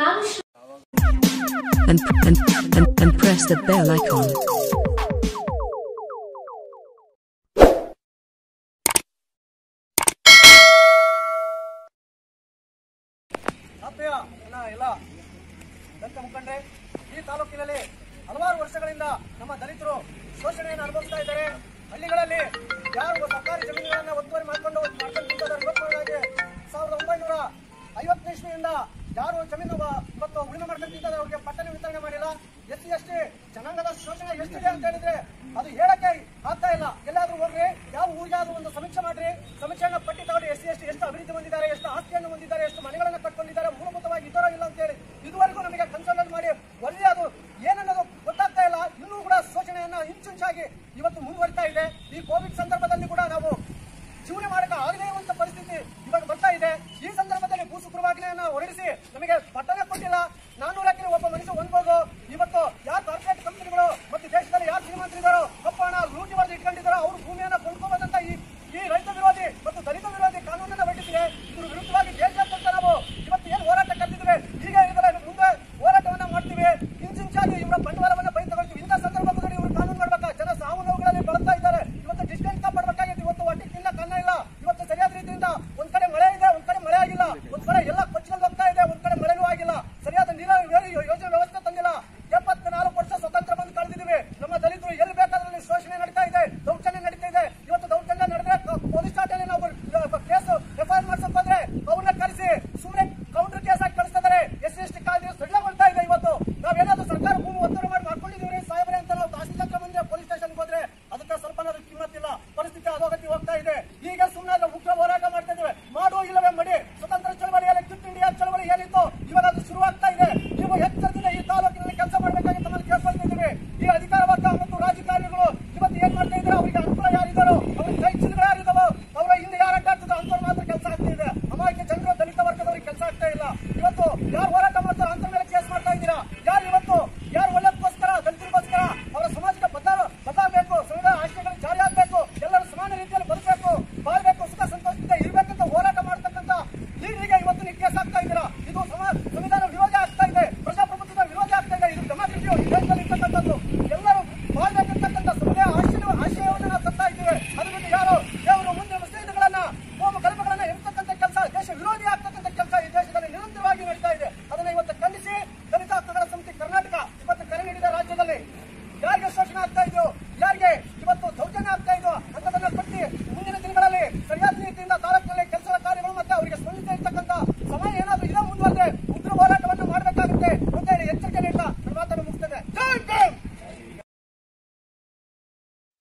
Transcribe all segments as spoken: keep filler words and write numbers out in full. and, and, and, and press the bell icon.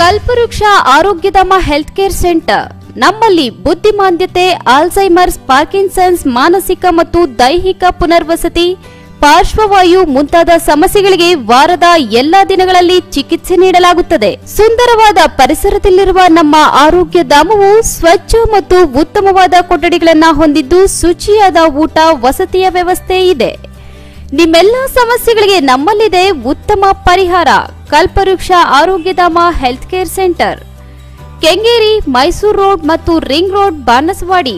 ಕಲ್ಪವೃಕ್ಷ Arogyadhama health care centre ನಮ್ಮಲ್ಲಿ ಬುದ್ಧಿಮಾಂದ್ಯತೆ, Alzheimer's, Parkinson's, ಮಾನಸಿಕ ಮತ್ತು ದೈಹಿಕ ಪುನರ್ವಸತಿ, ಪಾರ್ಶ್ವವಾಯು ಮುಂತಾದ ಸಮಸ್ಯೆಗಳಿಗೆ ವಾರದ ಎಲ್ಲಾ ದಿನಗಳಲ್ಲಿ ಚಿಕಿತ್ಸೆ ನೀಡಲಾಗುತ್ತದೆ. ಸುಂದರವಾದ ಪರಿಸರದಲ್ಲಿರುವ ನಮ್ಮ ಆರೋಗ್ಯ ಧಾಮವು ಸ್ವಚ್ಛ ಮತ್ತು ಉತ್ತಮವಾದ ಕೊಠಡಿಗಳನ್ನು ಹೊಂದಿದ್ದು ಶುಚಿಯಾದ ಊಟ, ವಸತಿಯ ವ್ಯವಸ್ಥೆ ಇದೆ. ನಿಮ್ಮೆಲ್ಲ ಸಮಸ್ಯೆಗಳಿಗೆ ನಮ್ಮಲ್ಲಿದೆ ಉತ್ತಮ ಪರಿಹಾರ. Kalpavriksha Arogyadhama health care centre, Kengeri, Mysuru road ಮತ್ತು ರಿಂಗ್ ರೋಡ್, ಬಾನಸವಾಡಿ.